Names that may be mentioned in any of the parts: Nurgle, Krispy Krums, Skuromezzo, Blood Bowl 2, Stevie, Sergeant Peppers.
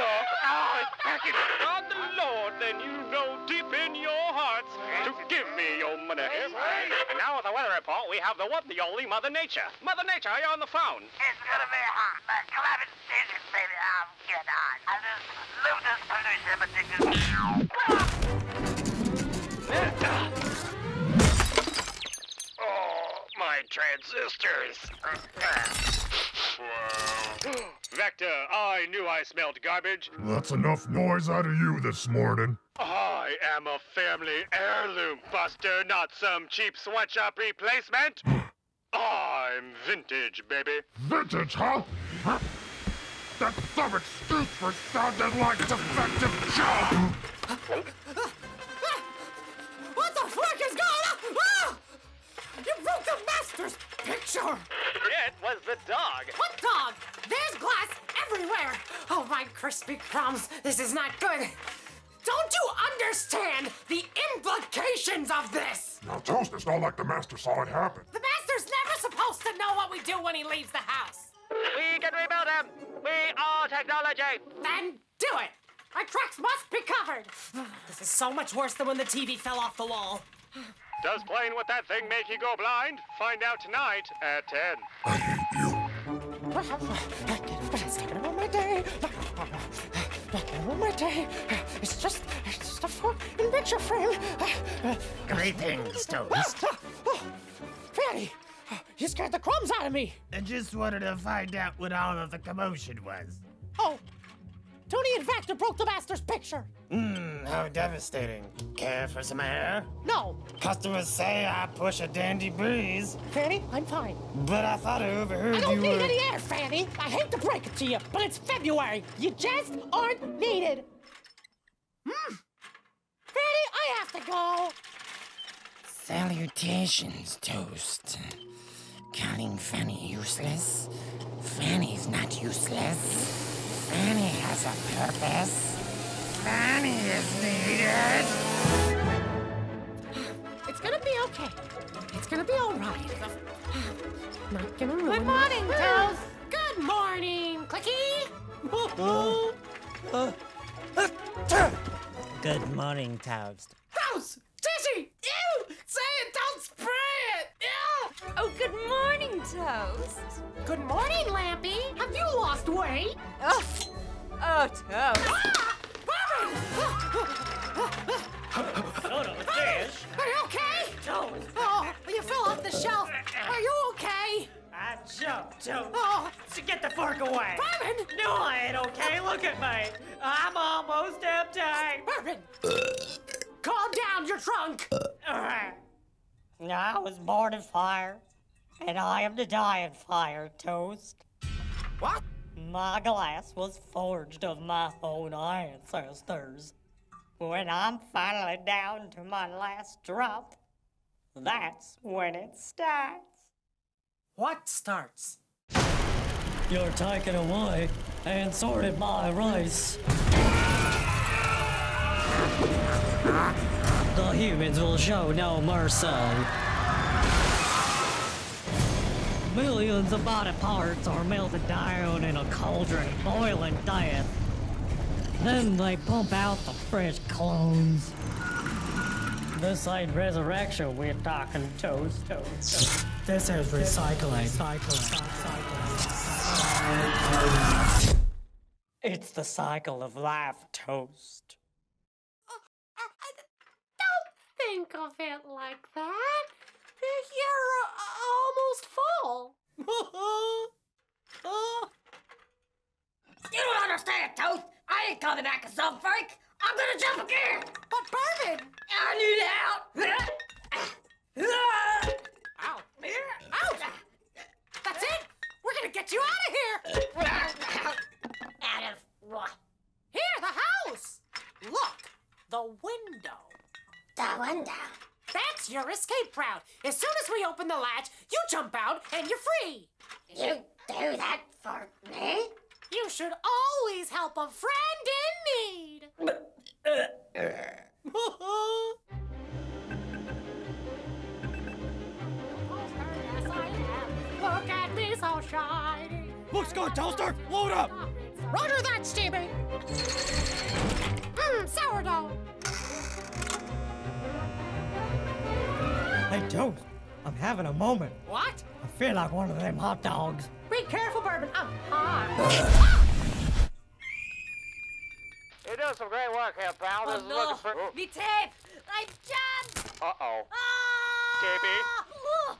off. Oh, it's packing. On the Lord, then you know deep in your hearts to give me your money. And now with the weather report, we have the one, the only Mother Nature. Mother Nature, are you on the phone? It's going to be hot, but come out and see this, baby. I'm getting hot. I just love this pollution, but this is... Oh, my transistors. Vector, I knew I smelled garbage. That's enough noise out of you this morning. I am a family heirloom buster, not some cheap sweatshop replacement. I'm vintage, baby. Vintage, huh? That's some excuse for sounding like defective junk. What the frick is going on? Ah! You broke the master's picture! It was the dog. What dog? There's glass everywhere. Oh, my Krispy Krums, this is not good. Don't you understand the implications of this? Now, Toast, it's not like the master saw it happen. The master's never supposed to know what we do when he leaves the house. We can rebuild him. We are technology. Then do it. Our tracks must be covered. This is so much worse than when the TV fell off the wall. Does playing with that thing make you go blind? Find out tonight at 10. I hate you. It's taking over my day. It's just a phone in picture frame. Greetings, Toast. Fanny, you scared the crumbs out of me. I just wanted to find out what all of the commotion was. Oh, Tony and Vector broke the master's picture. How devastating. Care for some air? No. Customers say I push a dandy breeze. Fanny, I'm fine. But I thought I overheard you. I don't need any air, Fanny. I hate to break it to you, but it's February. You just aren't needed. Fanny, I have to go. Salutations, Toast. Counting Fanny useless? Fanny's not useless. Fanny has a purpose. Fanny is needed. It's gonna be okay. It's gonna be all right. Not gonna ruin. Good morning, Toast. Good morning, Clicky. Good morning, Toast. Toast, Tizzy. Ew! Say it, don't spray it. Ew! Oh, good morning, Toast. Good morning, Lampy. Have you lost weight? Oh, Toast. Ah! Fish. Are you okay? Toast. Oh, you fell off the shelf. Are you okay? I jumped, Toast. Oh. So get the fork away. Bourbon! No, I ain't okay. Look at me. I'm almost empty. Bourbon! Calm down, you're drunk. I was born in fire, and I am to die in fire, Toast. What? My glass was forged of my own ancestors. When I'm finally down to my last drop, that's when it starts. What starts? You're taking away and sorted my race. The humans will show no mercy. Millions of body parts are melted down in a cauldron, boiling death. Then they pump out the fresh clones. This ain't resurrection we're talking, Toast. This is recycling. It's the cycle of life, Toast. Don't think of it like that. You're almost full. You don't understand, Toast. I ain't coming back as some freak. I'm gonna jump again. But Bourbon! I need out. Ow. Ow. That's it. We're gonna get you out of here. Out of what? Here, the house. Look, the window. The window. That's your escape route. As soon as we open the latch, you jump out and you're free. You do that for me? You should always help a friend in need. Look at me so shiny. Let's go, Toaster. Load up. Roger that, Stevie. now. Hey, Joe, I'm having a moment. What? I feel like one of them hot dogs. Be careful, Bourbon. I'm hot. You're doing some great work here, pal. Oh, this is no. Looking for... Oh. Me tape! I jumped! Uh-oh. Ah! Oh,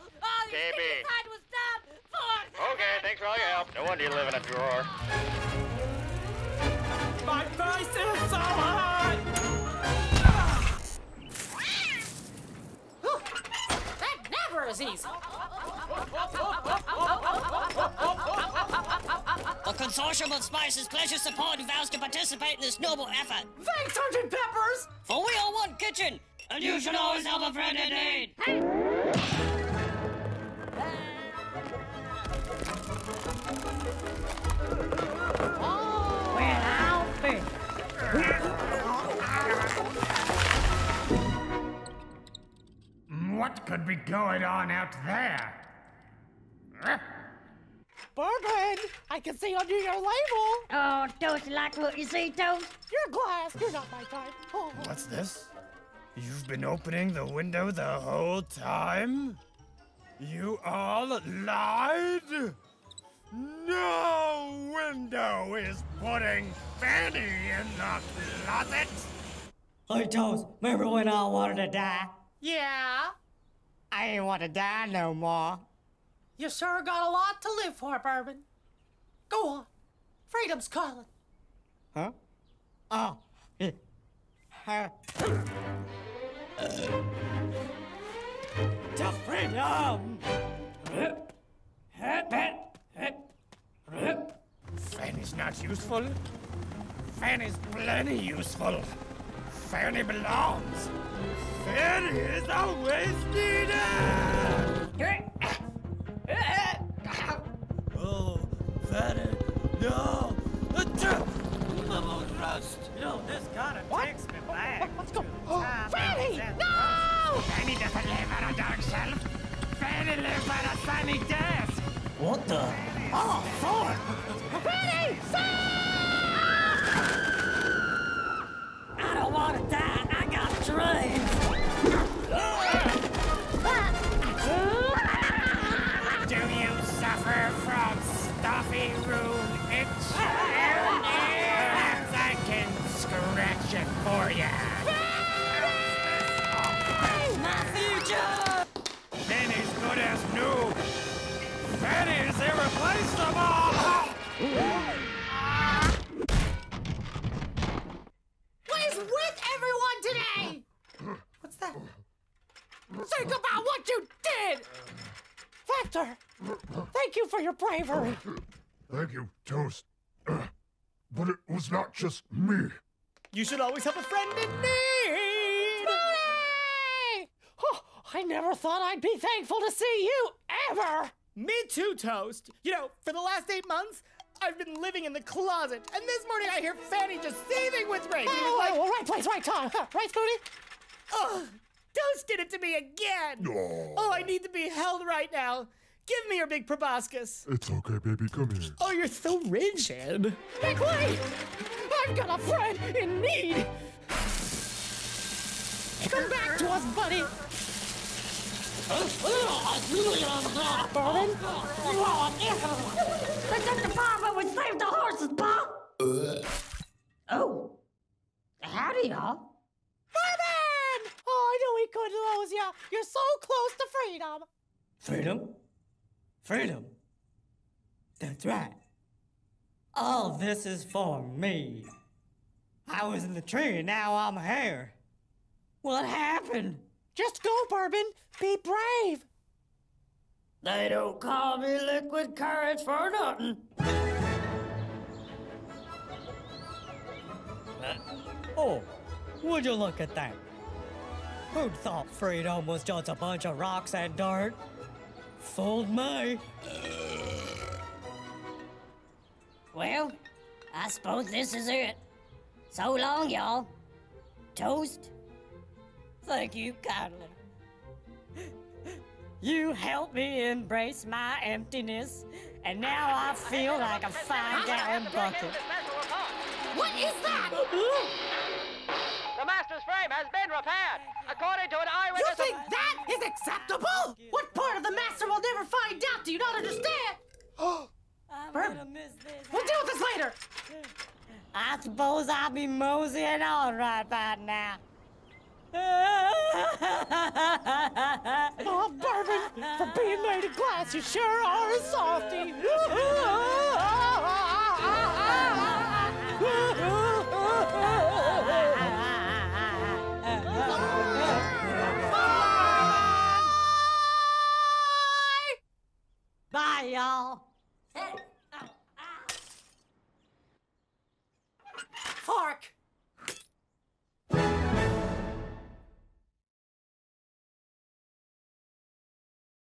KB. Side was down for... Okay, thanks for all your help. No wonder you live in a drawer. My face is so hot! That never is easy. A consortium of spices, pleasure, support, and vows to participate in this noble effort. Thanks, Sergeant Peppers! For we are one kitchen, and you should always help a friend in need. Hey. Oh. Well, I'll be. What could be going on out there? Bourbon, I can see under your label. Oh, Toast, like what you see, Toast? You're glass, you're not my type. Oh. What's this? You've been opening the window the whole time? You all lied? No window is putting Fanny in the closet. Hey, Toast, remember when I wanted to die? Yeah. I ain't want to die no more. You sure got a lot to live for, Bourbon. Go on. Freedom's calling. Huh? Oh. To freedom! Fanny's not useful. Fanny's plenty useful. Fanny belongs. Fanny is always needed! Oh, Fanny, no! Double trust! You know, this kinda takes me back. Let's go! Fanny! No! Fanny doesn't live on a dark shelf. Fanny lives on a sunny desk. What the? Fanny. Oh, fuck! Fanny! I don't want to die. I got dreams. Suffer from stuffy, rude itch. Perhaps I can scratch it for you. My future! Fanny's good as new. Fanny's irreplaceable! What is with everyone today? What's that? Think about what you did! Factor, thank you for your bravery. Thank you, Toast. But it was not just me. You should always have a friend in need. Tony! Oh, I never thought I'd be thankful to see you, ever. Me too, Toast. You know, for the last 8 months, I've been living in the closet. And this morning I hear Fanny just seething with rage. Oh, right place, right time. Right, Scooty? Ugh. Toast did it to me again! Oh. Oh, I need to be held right now. Give me your big proboscis. It's okay, baby. Come here. Oh, you're so rigid. Make way! I've got a friend in need! Come back to us, buddy! Bourbon? That's not the problem. We saved the horses, Bob! Oh. Howdy, y'all. I knew we couldn't lose you. You're so close to freedom. Freedom? Freedom? That's right. All this is for me. I was in the tree, now I'm here. What happened? Just go, Bourbon. Be brave. They don't call me liquid courage for nothing. Oh, would you look at that? Who'd thought freedom was just a bunch of rocks and dirt? Fooled me. Well, I suppose this is it. So long, y'all. Toast, thank you kindly. You helped me embrace my emptiness, and now I feel like a 5-gallon bucket. What is that? The master's frame has been repaired, according to an eyewitness. You think that is acceptable? What part of the master will never find out? Do you not understand? Burn. We'll deal with this later. I suppose I'll be moseying on right by now. Oh, Bourbon, for being made of glass, you sure are a softy. Bye, y'all.